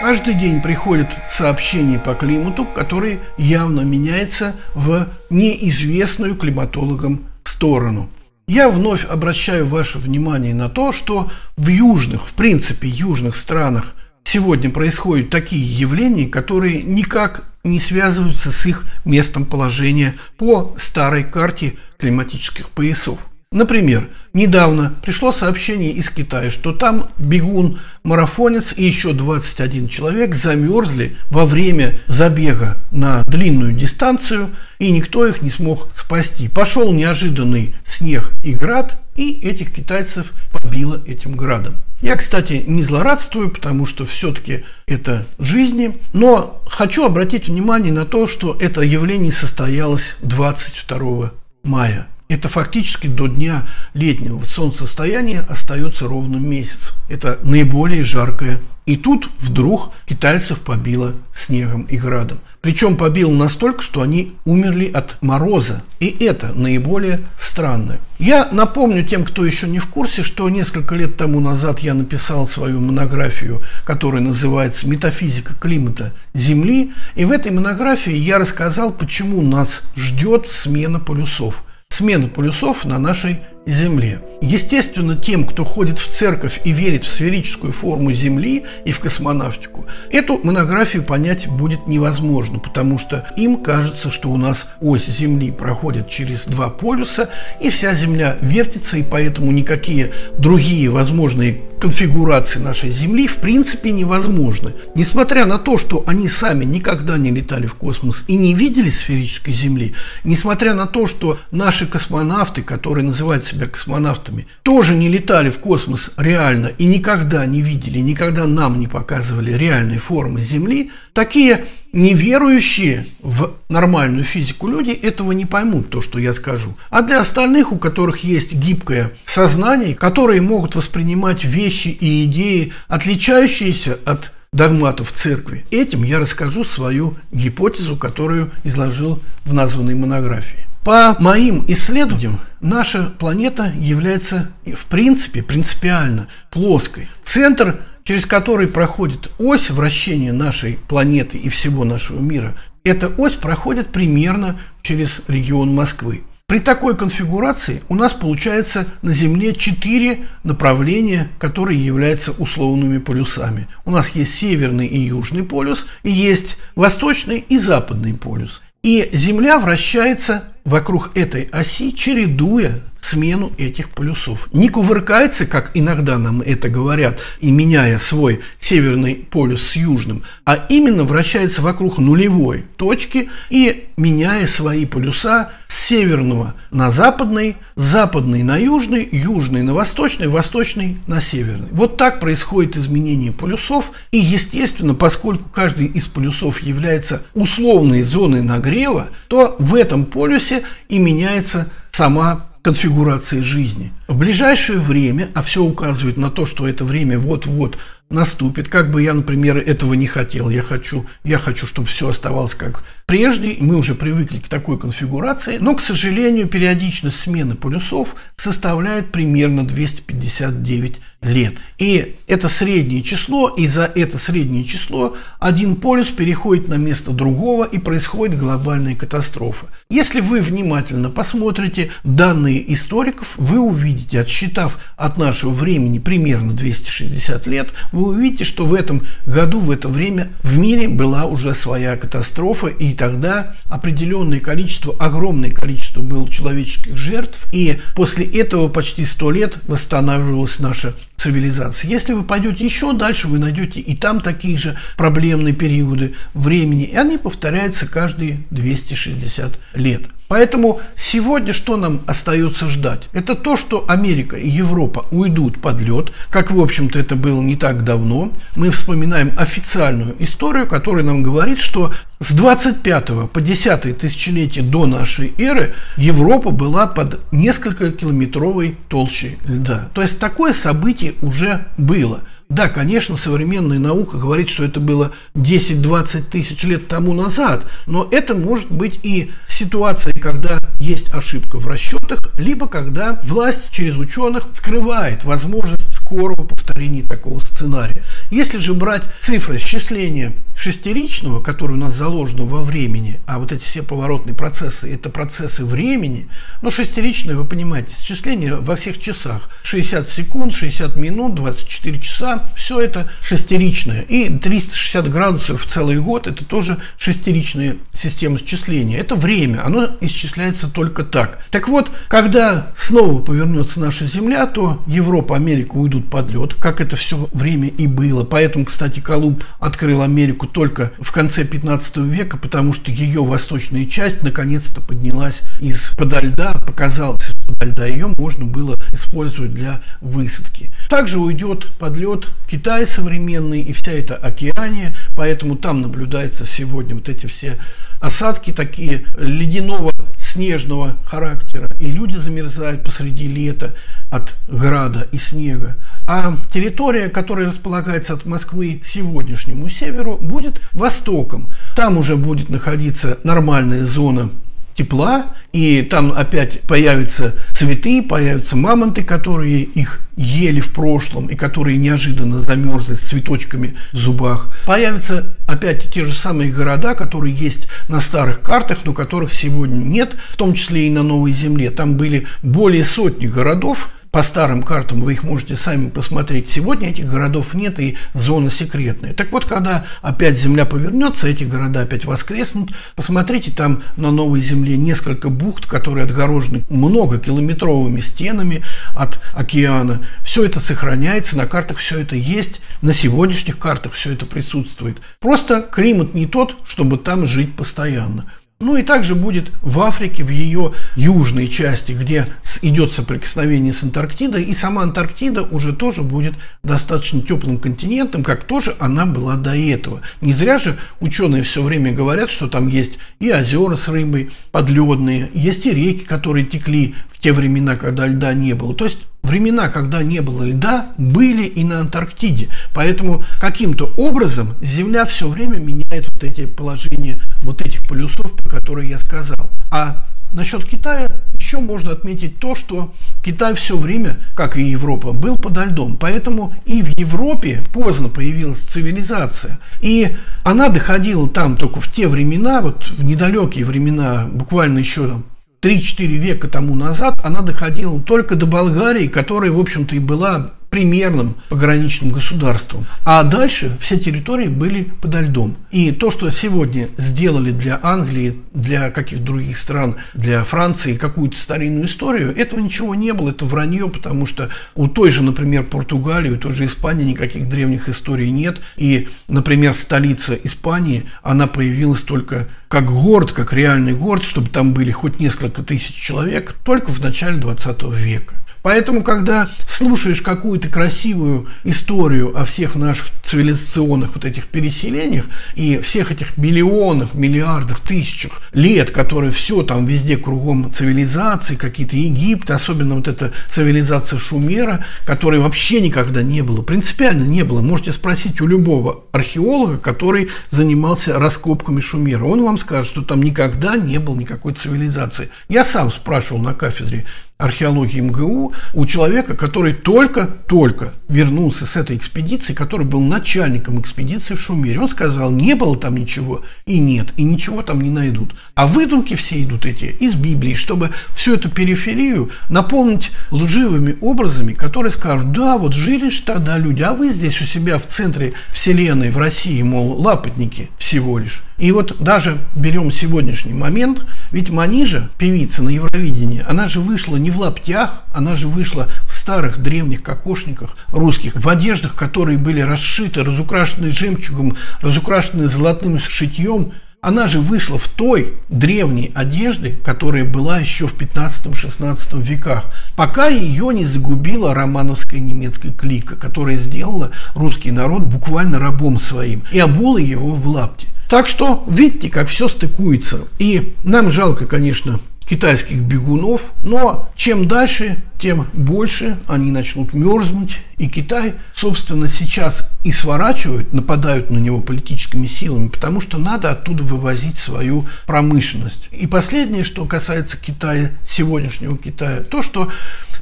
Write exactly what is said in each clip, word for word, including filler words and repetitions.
Каждый день приходят сообщения по климату, которые явно меняются в неизвестную климатологам сторону. Я вновь обращаю ваше внимание на то, что в южных, в принципе, южных странах сегодня происходят такие явления, которые никак не связываются с их местом положения по старой карте климатических поясов. Например, недавно пришло сообщение из Китая, что там бегун, марафонец и еще двадцать один человек замерзли во время забега на длинную дистанцию, и никто их не смог спасти. Пошел неожиданный снег и град, и этих китайцев побило этим градом. Я, кстати, не злорадствую, потому что все-таки это жизни, но хочу обратить внимание на то, что это явление состоялось двадцать второго мая. Это фактически до дня летнего солнцестояния остается ровно месяц. Это наиболее жаркое. И тут вдруг китайцев побило снегом и градом. Причем побило настолько, что они умерли от мороза. И это наиболее странно. Я напомню тем, кто еще не в курсе, что несколько лет тому назад я написал свою монографию, которая называется «Метафизика климата Земли». И в этой монографии я рассказал, почему нас ждет смена полюсов. Смена полюсов на нашей Земле. Естественно, тем, кто ходит в церковь и верит в сферическую форму Земли и в космонавтику, эту монографию понять будет невозможно, потому что им кажется, что у нас ось Земли проходит через два полюса, и вся Земля вертится, и поэтому никакие другие возможные конфигурации нашей Земли в принципе невозможны. Несмотря на то, что они сами никогда не летали в космос и не видели сферической Земли, несмотря на то, что наши космонавты, которые называют себя космонавтами, тоже не летали в космос реально и никогда не видели, никогда нам не показывали реальной формы Земли, такие неверующие в нормальную физику люди этого не поймут, то, что я скажу. А для остальных, у которых есть гибкое сознание, которые могут воспринимать вещи и идеи, отличающиеся от догматов церкви, этим я расскажу свою гипотезу, которую изложил в названной монографии. По моим исследованиям, наша планета является, в принципе, принципиально плоской. Центр, через который проходит ось вращения нашей планеты и всего нашего мира, эта ось проходит примерно через регион Москвы. При такой конфигурации у нас получается на Земле четыре направления, которые являются условными полюсами. У нас есть северный и южный полюс, и есть восточный и западный полюс. И Земля вращается вокруг этой оси, чередуя смену этих полюсов. Не кувыркается, как иногда нам это говорят, и меняя свой северный полюс с южным, а именно вращается вокруг нулевой точки и меняя свои полюса с северного на западный, с западный на южный, южный на восточный, восточный на северный. Вот так происходит изменение полюсов. И, естественно, поскольку каждый из полюсов является условной зоной нагрева, то в этом полюсе и меняется сама конфигурация жизни. В ближайшее время, а все указывает на то, что это время вот-вот наступит, как бы я, например, этого не хотел. Я хочу, я хочу, чтобы все оставалось как прежде. Мы уже привыкли к такой конфигурации. Но, к сожалению, периодичность смены полюсов составляет примерно двести пятьдесят девять лет. И это среднее число, и за это среднее число один полюс переходит на место другого, и происходит глобальная катастрофа. Если вы внимательно посмотрите данные историков, вы увидите, отсчитав от нашего времени примерно двести шестьдесят лет, вы увидите, что в этом году, в это время в мире была уже своя катастрофа, и тогда определенное количество, огромное количество было человеческих жертв, и после этого почти сто лет восстанавливалась наша цивилизации. Если вы пойдете еще дальше, вы найдете и там такие же проблемные периоды времени, и они повторяются каждые двести шестьдесят лет. Поэтому сегодня что нам остается ждать? Это то, что Америка и Европа уйдут под лед, как, в общем-то, это было не так давно. Мы вспоминаем официальную историю, которая нам говорит, что с двадцать пятого по десятое тысячелетие до нашей эры Европа была под несколько километровой толщей льда. То есть такое событие уже было. Да, конечно, современная наука говорит, что это было десять-двадцать тысяч лет тому назад, но это может быть и ситуация, когда есть ошибка в расчетах, либо когда власть через ученых скрывает возможность скорого повторения такого сценария. Если же брать цифры счисления шестеричного, которое у нас заложено во времени, а вот эти все поворотные процессы – это процессы времени, но шестеричное, вы понимаете, счисление во всех часах. шестьдесят секунд, шестьдесят минут, двадцать четыре часа – все это шестеричное. И триста шестьдесят градусов в целый год – это тоже шестеричная система счисления. Это время, оно исчисляется только так. Так вот, когда снова повернется наша Земля, то Европа, Америка уйдут под лед, как это все время и было. Поэтому, кстати, Колумб открыл Америку только в конце пятнадцатого века, потому что ее восточная часть наконец-то поднялась из-подо льда, показалось, из-подо льда, ее можно было использовать для высадки. Также уйдет под лед Китай современный и вся эта Океания, поэтому там наблюдаются сегодня вот эти все осадки такие ледяного, снежного характера, и люди замерзают посреди лета от града и снега. А территория, которая располагается от Москвы к сегодняшнему северу, будет востоком. Там уже будет находиться нормальная зона тепла, и там опять появятся цветы, появятся мамонты, которые их ели в прошлом и которые неожиданно замерзли с цветочками в зубах. Появятся опять те же самые города, которые есть на старых картах, но которых сегодня нет, в том числе и на Новой Земле. Там были более сотни городов. По старым картам вы их можете сами посмотреть. Сегодня этих городов нет, и зона секретная. Так вот, когда опять Земля повернется, эти города опять воскреснут. Посмотрите, там на Новой Земле несколько бухт, которые отгорожены многокилометровыми стенами от океана. Все это сохраняется, на картах все это есть, на сегодняшних картах все это присутствует. Просто климат не тот, чтобы там жить постоянно. Ну и также будет в Африке, в ее южной части, где идет соприкосновение с Антарктидой, и сама Антарктида уже тоже будет достаточно теплым континентом, как тоже она была до этого. Не зря же ученые все время говорят, что там есть и озера с рыбой подледные, есть и реки, которые текли в те времена, когда льда не было. То есть времена, когда не было льда, были и на Антарктиде. Поэтому каким-то образом Земля все время меняет вот эти положения вот этих полюсов, про которые я сказал. А насчет Китая еще можно отметить то, что Китай все время, как и Европа, был подо льдом. Поэтому и в Европе поздно появилась цивилизация. И она доходила там только в те времена, вот в недалекие времена, буквально еще там три-четыре века тому назад, она доходила только до Болгарии, которая, в общем-то, и была примерным пограничным государством. А дальше все территории были подо льдом. И то, что сегодня сделали для Англии, для каких-то других стран, для Франции, какую-то старинную историю, этого ничего не было, это вранье, потому что у той же, например, Португалии, у той же Испании никаких древних историй нет. И, например, столица Испании, она появилась только как город, как реальный город, чтобы там были хоть несколько тысяч человек, только в начале двадцатого века. Поэтому, когда слушаешь какую-то красивую историю о всех наших цивилизационных вот этих переселениях и всех этих миллионах, миллиардах, тысячах лет, которые все там везде кругом цивилизации, какие-то Египты, особенно вот эта цивилизация Шумера, которой вообще никогда не было, принципиально не было. Можете спросить у любого археолога, который занимался раскопками Шумера. Он вам скажет, что там никогда не было никакой цивилизации. Я сам спрашивал на кафедре археологии МГУ у человека, который только-только вернулся с этой экспедиции, который был начальником экспедиции в Шумере. Он сказал, не было там ничего, и нет, и ничего там не найдут. А выдумки все идут эти из Библии, чтобы всю эту периферию наполнить лживыми образами, которые скажут, да, вот жили же тогда люди, а вы здесь у себя в центре вселенной, в России, мол, лапотники всего лишь. И вот даже берем сегодняшний момент, ведь Манижа, певица на Евровидении, она же вышла не в лаптях, она же вышла в старых древних кокошниках русских, в одеждах, которые были расшиты, разукрашены жемчугом, разукрашены золотым шитьем. Она же вышла в той древней одежде, которая была еще в пятнадцатом-шестнадцатом веках, пока ее не загубила романовская немецкая клика, которая сделала русский народ буквально рабом своим и обула его в лапти. Так что видите, как все стыкуется. И нам жалко, конечно, китайских бегунов, но чем дальше, тем больше они начнут мерзнуть, и Китай, собственно, сейчас и сворачивают, нападают на него политическими силами, потому что надо оттуда вывозить свою промышленность. И последнее, что касается Китая, сегодняшнего Китая, то, что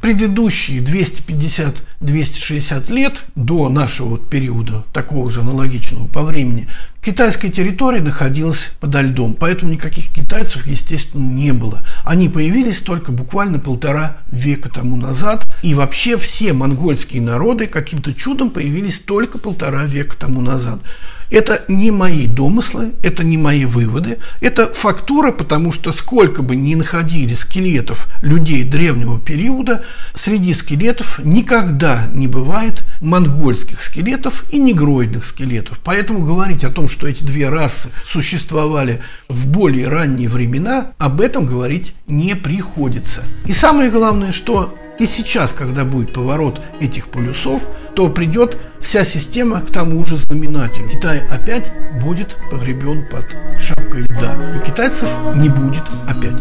Предыдущие двести пятьдесят — двести шестьдесят лет до нашего вот периода, такого же аналогичного по времени, китайская территория находилась подо льдом, поэтому никаких китайцев, естественно, не было. Они появились только буквально полтора века тому назад, и вообще все монгольские народы каким-то чудом появились только полтора века тому назад. Это не мои домыслы, это не мои выводы, это фактура, потому что сколько бы ни находили скелетов людей древнего периода, среди скелетов никогда не бывает монгольских скелетов и негроидных скелетов. Поэтому говорить о том, что эти две расы существовали в более ранние времена, об этом говорить не приходится. И самое главное, что и сейчас, когда будет поворот этих полюсов, то придет вся система к тому же знаменателю. Китай опять будет погребен под шапкой льда, и китайцев не будет опять.